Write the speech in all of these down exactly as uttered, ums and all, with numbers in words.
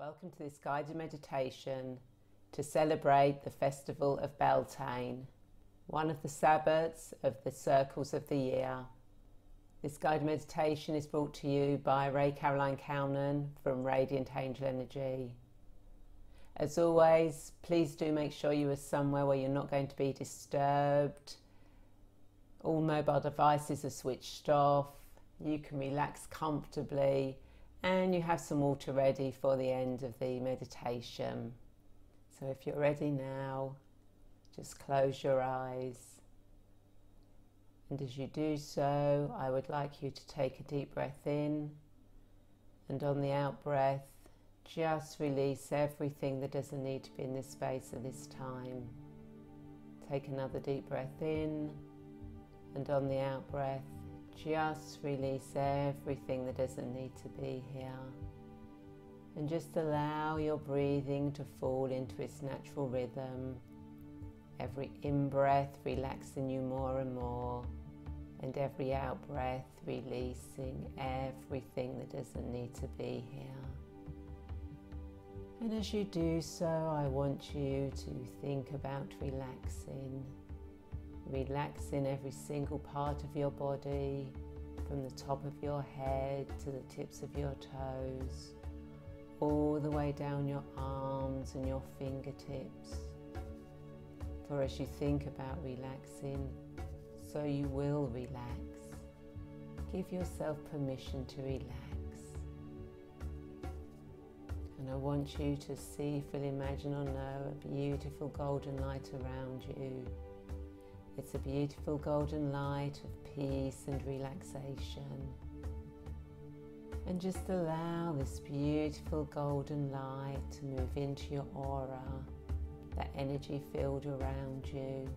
Welcome to this guided meditation to celebrate the festival of Beltane, one of the Sabbats of the circles of the year. This guided meditation is brought to you by Ray Caroline Cownan from Radiant Angel Energy. As always, please do make sure you are somewhere where you're not going to be disturbed. All mobile devices are switched off. You can relax comfortably. And you have some water ready for the end of the meditation. So if you're ready now, just close your eyes. And as you do so, I would like you to take a deep breath in. And on the out breath, just release everything that doesn't need to be in this space at this time. Take another deep breath in. And on the out breath, just release everything that doesn't need to be here. And just allow your breathing to fall into its natural rhythm. Every in-breath relaxing you more and more. And every out-breath releasing everything that doesn't need to be here. And as you do so, I want you to think about relaxing. Relaxing every single part of your body, from the top of your head to the tips of your toes, all the way down your arms and your fingertips. For as you think about relaxing, so you will relax. Give yourself permission to relax. And I want you to see, feel, imagine or know a beautiful golden light around you. It's a beautiful golden light of peace and relaxation. And just allow this beautiful golden light to move into your aura, that energy field around you.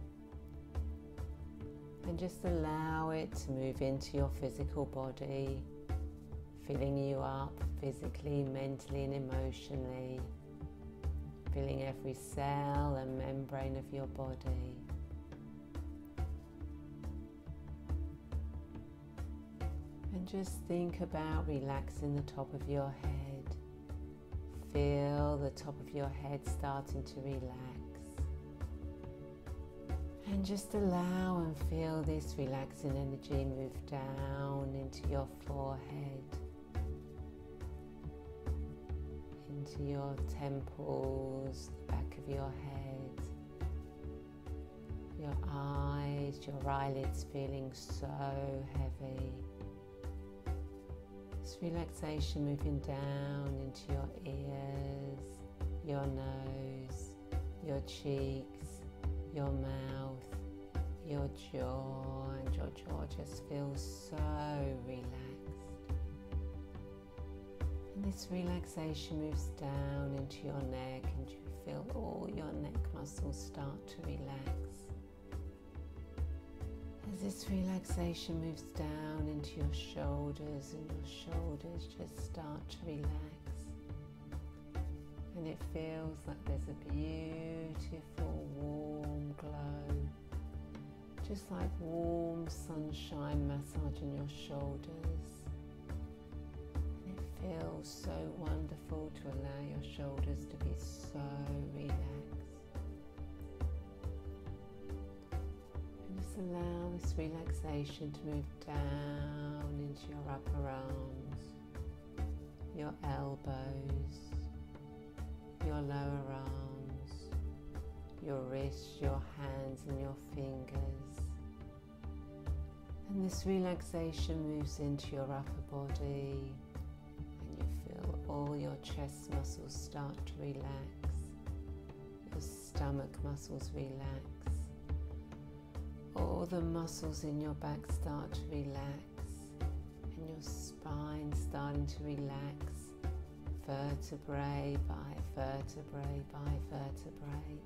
And just allow it to move into your physical body, filling you up physically, mentally and emotionally, filling every cell and membrane of your body. Just think about relaxing the top of your head. Feel the top of your head starting to relax. And just allow and feel this relaxing energy move down into your forehead, into your temples, the back of your head, your eyes, your eyelids feeling so heavy. Relaxation moving down into your ears, your nose, your cheeks, your mouth, your jaw, and your jaw just feels so relaxed. And this relaxation moves down into your neck, and you feel all your neck muscles start to relax. As this relaxation moves down into your shoulders, and your shoulders just start to relax. And it feels like there's a beautiful warm glow, just like warm sunshine massaging your shoulders. And it feels so wonderful to allow your shoulders to be so relaxed. Allow this relaxation to move down into your upper arms, your elbows, your lower arms, your wrists, your hands and your fingers. And this relaxation moves into your upper body, and you feel all your chest muscles start to relax, your stomach muscles relax. All the muscles in your back start to relax, and your spine starting to relax, vertebrae by vertebrae by vertebrae.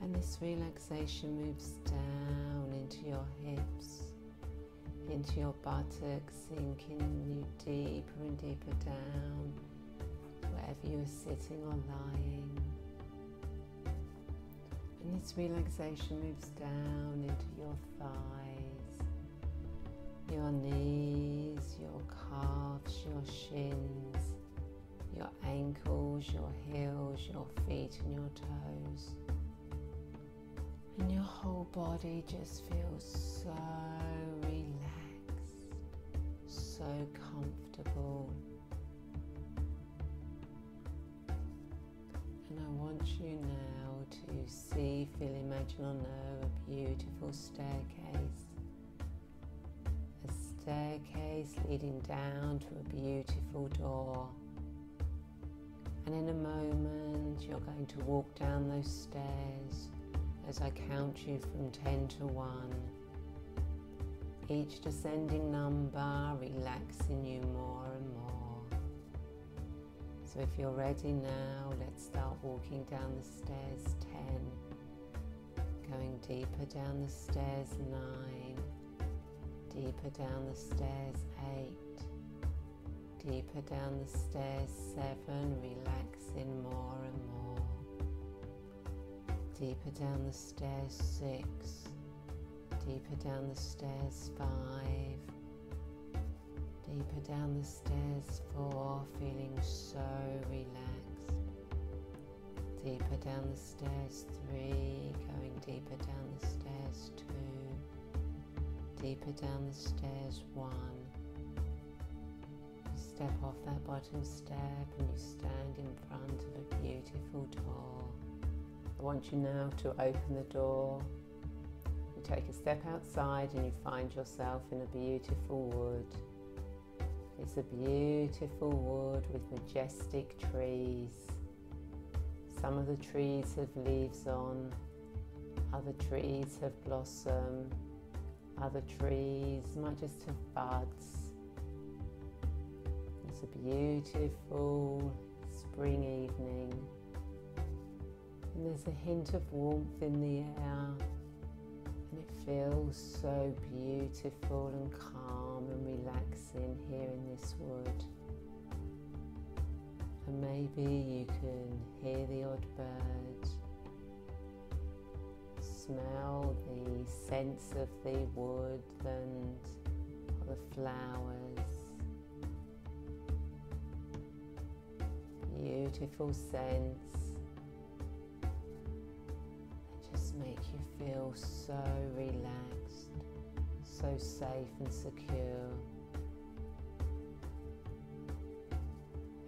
And this relaxation moves down into your hips, into your buttocks, sinking you deeper and deeper down, wherever you are sitting or lying. And this relaxation moves down into your thighs, your knees, your calves, your shins, touch your feet and your toes, and your whole body just feels so relaxed, so comfortable. And I want you now to see, feel, imagine or know a beautiful staircase. A staircase leading down to a beautiful door. And in a moment you're going to walk down those stairs as I count you from ten to one. Each descending number relaxing you more and more. So if you're ready now, let's start walking down the stairs ten, going deeper down the stairs nine, deeper down the stairs eight, deeper down the stairs seven, relaxing more and more, deeper down the stairs six, deeper down the stairs five, deeper down the stairs four, feeling so relaxed. Deeper down the stairs three, going deeper down the stairs two, deeper down the stairs one. You step off that bottom step and you stand in front of a beautiful door. I want you now to open the door. You take a step outside and you find yourself in a beautiful wood. It's a beautiful wood with majestic trees. Some of the trees have leaves on, other trees have blossom, other trees might just have buds. It's a beautiful spring evening. And there's a hint of warmth in the air, and it feels so beautiful and calm and relaxing here in this wood. And maybe you can hear the odd bird, smell the scents of the woodland or the flowers. Beautiful scents that just make you feel so relaxed, so safe and secure.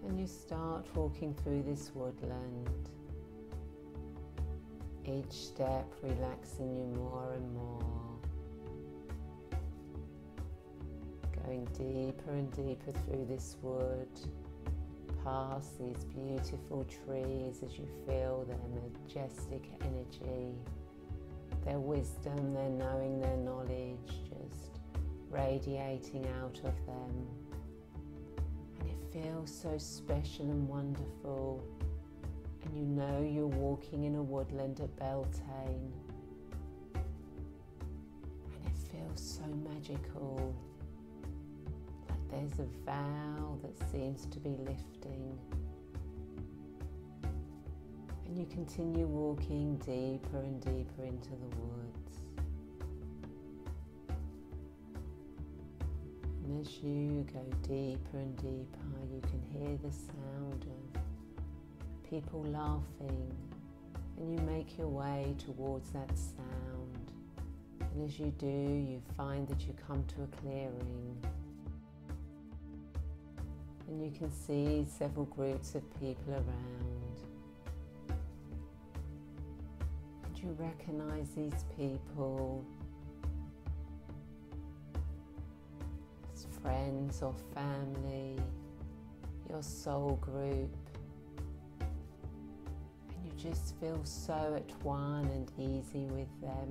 And you start walking through this woodland, each step relaxing you more and more, going deeper and deeper through this wood, past these beautiful trees as you feel their majestic energy, their wisdom, their knowing, their knowledge just radiating out of them. And it feels so special and wonderful. And you know you're walking in a woodland at Beltane. And it feels so magical. Like there's a veil that seems to be lifting. And you continue walking deeper and deeper into the woods. And as you go deeper and deeper, you can hear the sound of people laughing, and you make your way towards that sound. And as you do, you find that you come to a clearing. And you can see several groups of people around. You recognize these people as friends or family, your soul group, and you just feel so at one and easy with them.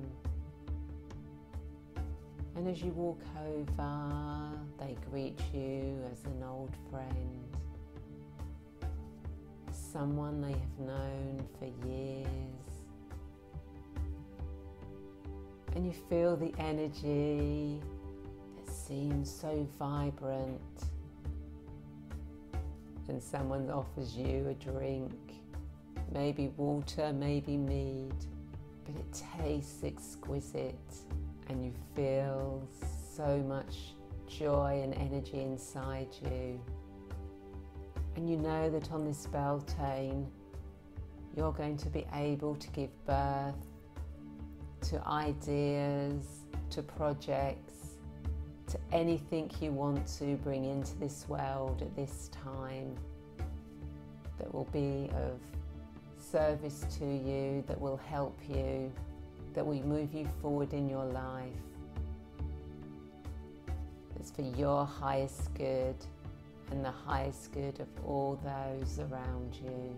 And as you walk over, they greet you as an old friend, someone they have known for years. And you feel the energy that seems so vibrant. And someone offers you a drink, maybe water, maybe mead, but it tastes exquisite and you feel so much joy and energy inside you. And you know that on this Beltane you're going to be able to give birth to ideas, to projects, to anything you want to bring into this world at this time that will be of service to you, that will help you, that will move you forward in your life. It's for your highest good and the highest good of all those around you.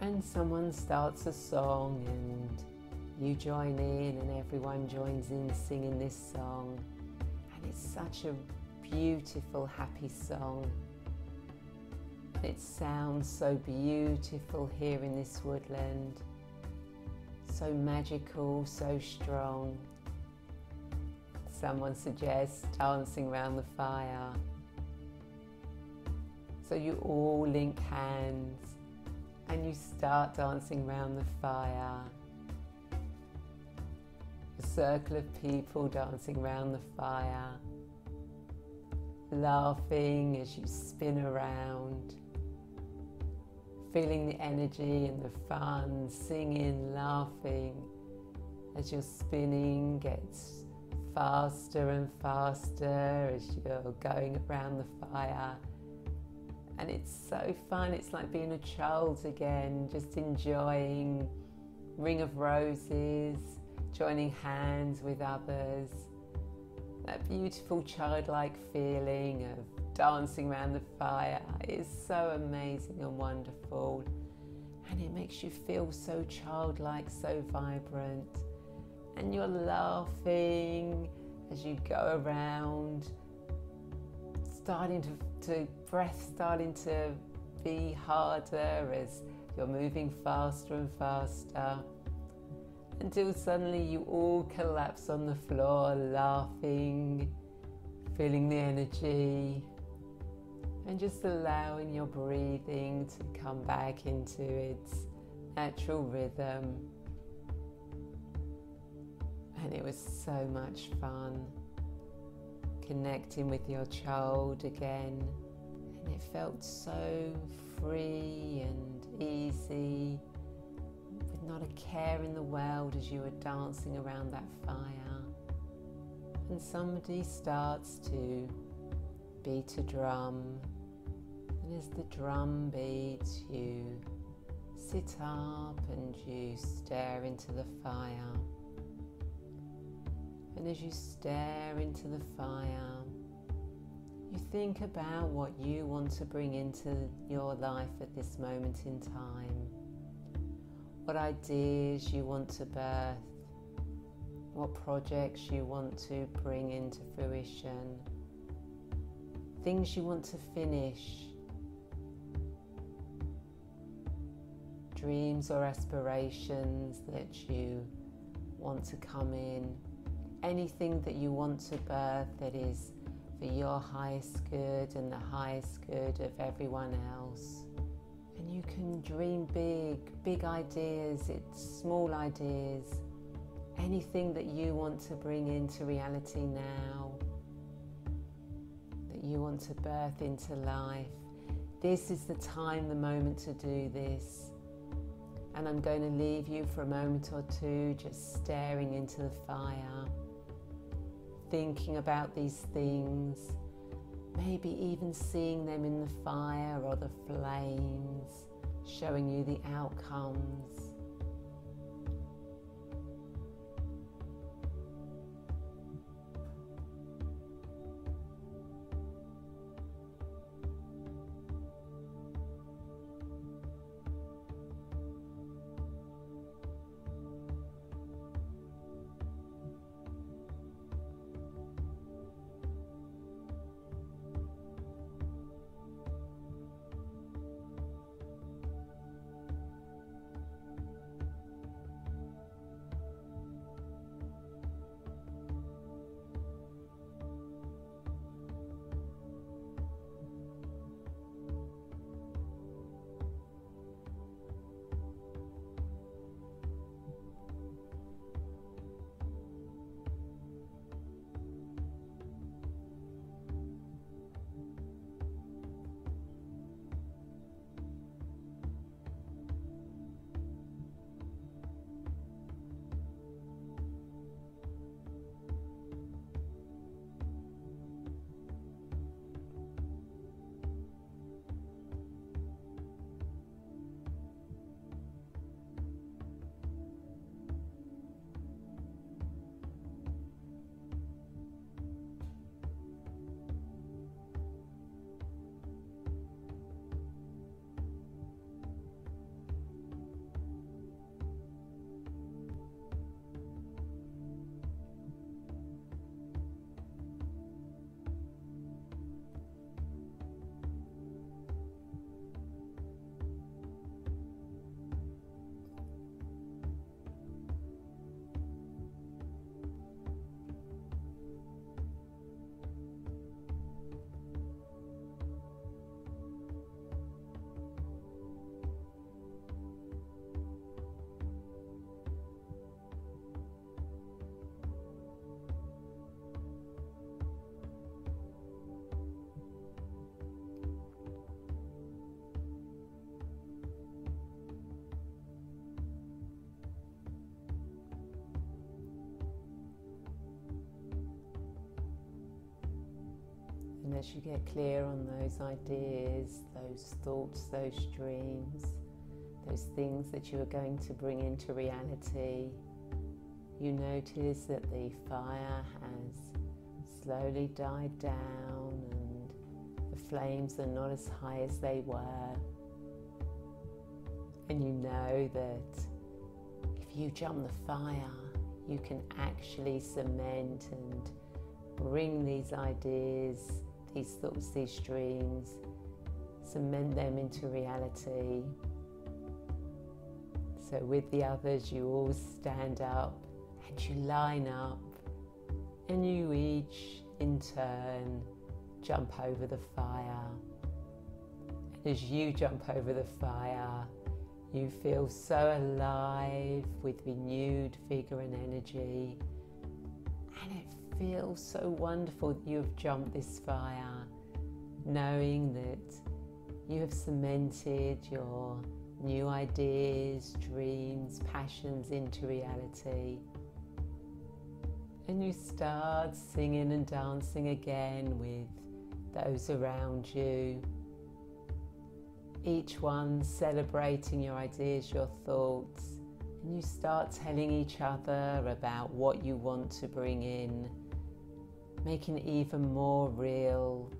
And someone starts a song and you join in and everyone joins in singing this song. And it's such a beautiful, happy song. It sounds so beautiful here in this woodland, so magical, so strong. Someone suggests dancing around the fire. So you all link hands and you start dancing around the fire. A circle of people dancing around the fire, laughing as you spin around. Feeling the energy and the fun, singing, laughing, as your spinning gets faster and faster as you're going around the fire. And it's so fun, it's like being a child again, just enjoying Ring of Roses, joining hands with others. That beautiful childlike feeling of dancing around the fire is so amazing and wonderful, and it makes you feel so childlike, so vibrant, and you're laughing as you go around, starting to, to breath starting to be harder as you're moving faster and faster, until suddenly you all collapse on the floor, laughing, feeling the energy. And just allowing your breathing to come back into its natural rhythm. And it was so much fun connecting with your child again. And it felt so free and easy, with not a care in the world as you were dancing around that fire. And somebody starts to beat a drum. And as the drum beats, you sit up and you stare into the fire. And as you stare into the fire, you think about what you want to bring into your life at this moment in time. What ideas you want to birth, what projects you want to bring into fruition, things you want to finish, dreams or aspirations that you want to come in, anything that you want to birth that is for your highest good and the highest good of everyone else. And you can dream big, big ideas, it's small ideas, anything that you want to bring into reality now, that you want to birth into life. This is the time, the moment to do this. And I'm going to leave you for a moment or two just staring into the fire, thinking about these things, maybe even seeing them in the fire or the flames, showing you the outcomes. as you get clear on those ideas, those thoughts, those dreams, those things that you are going to bring into reality, you notice that the fire has slowly died down and the flames are not as high as they were. And you know that if you jump the fire, you can actually cement and bring these ideas, these thoughts, these dreams, cement them into reality. So with the others, you all stand up and you line up and you each in turn jump over the fire. And as you jump over the fire, you feel so alive with renewed vigor and energy, and it feels so wonderful that you have jumped this fire, knowing that you have cemented your new ideas, dreams, passions into reality. And you start singing and dancing again with those around you, each one celebrating your ideas, your thoughts, and you start telling each other about what you want to bring in, making it even more real,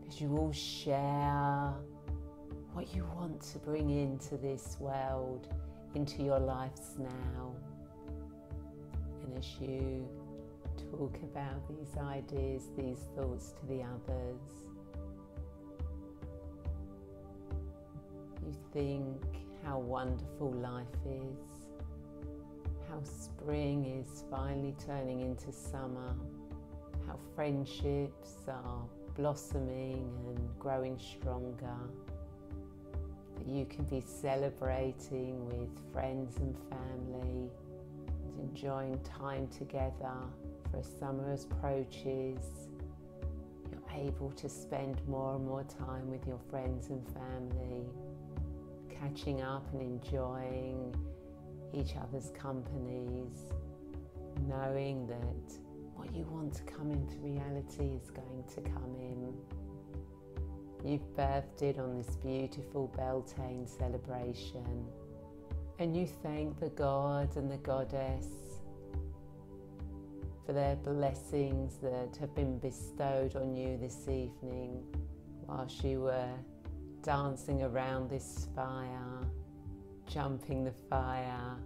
because you all share what you want to bring into this world, into your lives now. And as you talk about these ideas, these thoughts to the others, you think how wonderful life is, how spring is finally turning into summer, how friendships are blossoming and growing stronger, that you can be celebrating with friends and family, and enjoying time together for as summer approaches. You're able to spend more and more time with your friends and family, catching up and enjoying each other's companies, knowing that what you want to come into reality is going to come in. You've birthed it on this beautiful Beltane celebration, and you thank the God and the Goddess for their blessings that have been bestowed on you this evening whilst you were dancing around this fire, jumping the fire,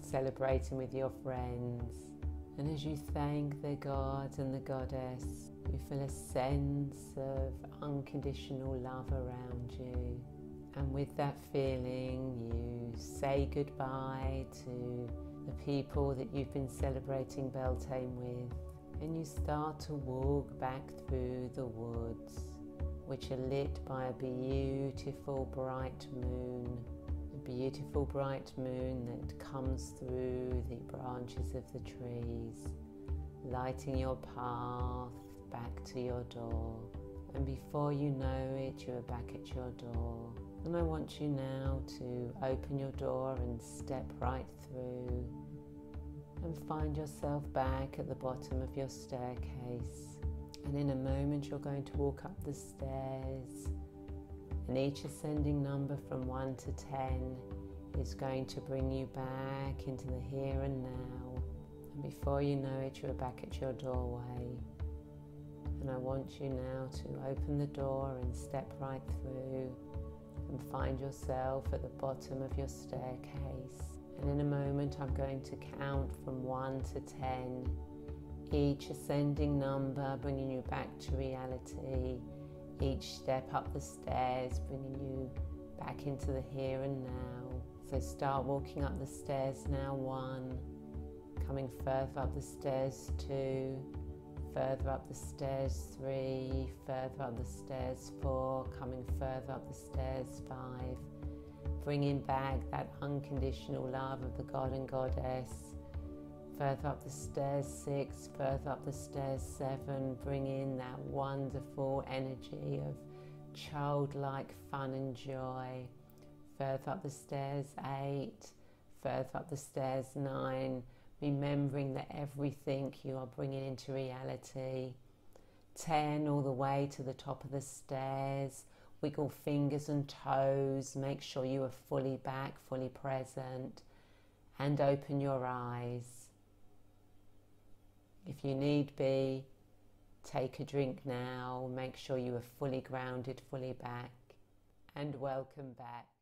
celebrating with your friends. And as you thank the God and the Goddess, you feel a sense of unconditional love around you. And with that feeling, you say goodbye to the people that you've been celebrating Beltane with, and you start to walk back through the woods, which are lit by a beautiful bright moon, a beautiful bright moon that comes through the branches of the trees, lighting your path back to your door. And before you know it, you are back at your door. And I want you now to open your door and step right through and find yourself back at the bottom of your staircase. And in a moment, you're going to walk up the stairs, and each ascending number from one to ten is going to bring you back into the here and now. And before you know it, you're back at your doorway. And I want you now to open the door and step right through and find yourself at the bottom of your staircase. And in a moment, I'm going to count from one to ten. Each ascending number bringing you back to reality, each step up the stairs bringing you back into the here and now. So start walking up the stairs now, one, coming further up the stairs, two, further up the stairs, three, further up the stairs, four, coming further up the stairs, five, bringing back that unconditional love of the God and Goddess. Further up the stairs, six, further up the stairs, seven, bring in that wonderful energy of childlike fun and joy. Further up the stairs, eight, further up the stairs, nine, remembering that everything you are bringing into reality, ten all the way to the top of the stairs. Wiggle fingers and toes. Make sure you are fully back, fully present, and open your eyes. If you need be, take a drink now. Make sure you are fully grounded, fully back, and welcome back.